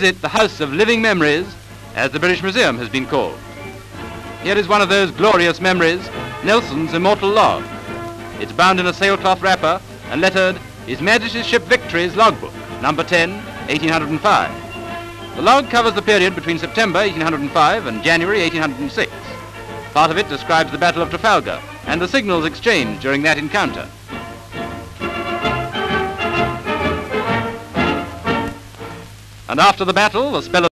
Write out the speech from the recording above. Visit the House of Living Memories, as the British Museum has been called. Here is one of those glorious memories, Nelson's Immortal Log. It's bound in a sailcloth wrapper and lettered His Majesty's Ship Victory's Logbook, number 10, 1805. The log covers the period between September 1805 and January 1806. Part of it describes the Battle of Trafalgar and the signals exchanged during that encounter. And after the battle, a spell of